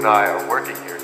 and I are working here